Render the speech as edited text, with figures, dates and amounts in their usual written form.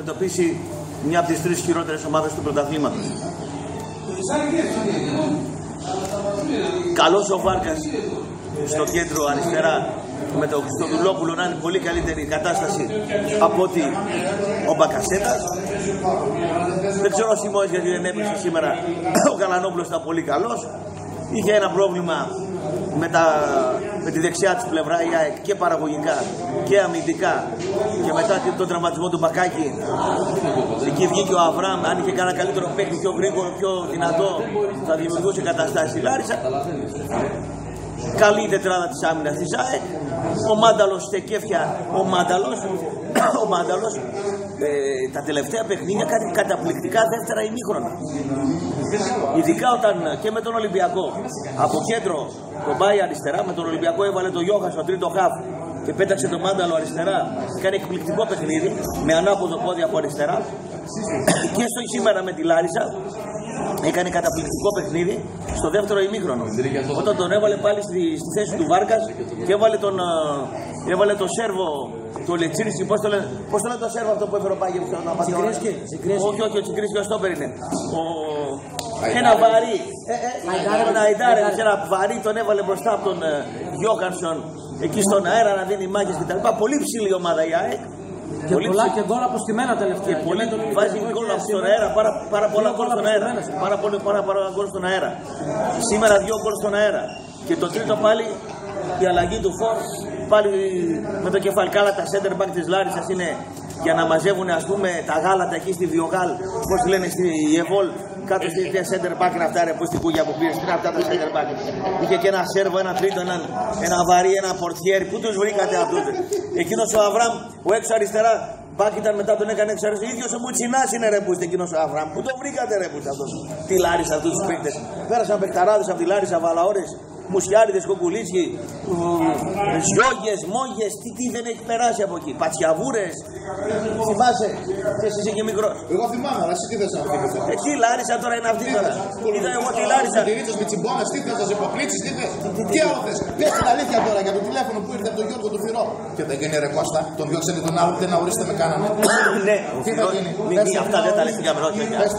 μεταπίσει μια από τις τρεις χειρότερες ομάδες του πρωταθλήματος. Καλός ο Βάρκας στο κέντρο αριστερά, με τον Χριστοδουλόπουλο να είναι πολύ καλύτερη η κατάσταση από ότι ο Μπακασέτας. Δεν ξέρω σημώς γιατί δεν έπαιξε σήμερα. Ο Καλανόπουλος ήταν πολύ καλός. Είχε ένα πρόβλημα με τη δεξιά της πλευρά η ΑΕΚ, και παραγωγικά και αμυντικά, και μετά τον τραυματισμό του Μπακάκη εκεί βγήκε ο Αβραάμ. Αν είχε κανένα καλύτερο παίκτη, πιο γρήγορο, πιο δυνατό, θα δημιουργούσε καταστάσεις στη Λάρισα. Καλή τετράδα της άμυνας της ΑΕΚ. Ο Μάνταλος στεκέφια. Ο Μάνταλος τα τελευταία παιχνίδια κάνει καταπληκτικά δεύτερα ημίχρονα. Ειδικά όταν και με τον Ολυμπιακό από κέντρο τον πάει αριστερά, με τον Ολυμπιακό έβαλε τον Γιώχα στο τρίτο χαφ και πέταξε τον Μάνταλο αριστερά. Κάνει εκπληκτικό παιχνίδι με ανάποδο πόδι από αριστερά. Και στο σήμερα με τη Λάρισα έκανε καταπληκτικό παιχνίδι στο δεύτερο ημίχρονο, όταν τον έβαλε πάλι στη θέση του Βάρκας και έβαλε τον σέρβο του Ολετσίνη. Πώς το λένε το σέρβο αυτό που έφερε ο Πάγιο? Όχι, ο Τσικρίσκη, ο Στόπερ είναι. Ένα βαρύ, Ναϊντάρε, ένα βαρύ τον έβαλε μπροστά από τον Γιώχανσον εκεί στον αέρα να δίνει μάχες κτλ. Πολύ ψηλή ομάδα η ΑΕΚ. Και πολλά και γκολ αποστημένα τελευταία. Και πολύ βάζει γκολ στον αέρα, πάρα πολλά γκολ στον αέρα. Πάρα πολλά γκολ στον αέρα. Σήμερα 2 γκολ στον αέρα. Και το τρίτο πάλι η αλλαγή του Φορς, πάλι με το κεφαλκάλα. Τα center back της Λάρισας είναι για να μαζεύουν, ας πούμε, τα γάλατα εκεί στη Βιογάλ, πώς λένε, στη Εβόλ, κάτω στη center back να φτάρει από στην Κούγια που πήρε στην αυτά του center back. Είχε και ένα σέρβο, ένα τρίτο, ένα βαρύ, ένα πορτιέρι. Πού τους βρήκατε από τότε? Εκείνος ο Αβραάμ, ο έξω αριστερά, μπακ ήταν, μετά τον έκανε έξω αριστερά. Ίδιος ο Μουτσινάς είναι, ρε, που είστε, εκείνος ο Αβραάμ. Πού τον βρήκατε, ρε, που είστε αυτός? Τη Λάρισα, αυτούς τους παίκτες. Πέρασαν παιχταράδες από τη Λάρισα, βαλαόρες, μουσιάριδες, κοκκουλίσκοι, ζιόγες, μόγες, τι δεν έχει περάσει από εκεί. Πατσιαβούρες, θυμάσαι, και εσύ είσαι και μικρός. Εγώ θυμάμαι, αλλά εσύ τι θες να θυμάσαι? Εκεί Λάρισα τώρα είναι αυτή. Είδα εγώ τη Λάρισα. Τυρίτσος με τσιμπώνας, τι θες, σε παπλίτσις, τι θες? Τι άλλο θες? Πες την αλήθεια τώρα για το τηλέφωνο που ήρθε από τον Γιώργο του Φυρό. Και δεν γίνει, ρε Κώστα, τον διώξανε τον άλλο, δεν αορίσετε με κάνανε. Ναι, αυτά δεν τα λεφτήκαμε.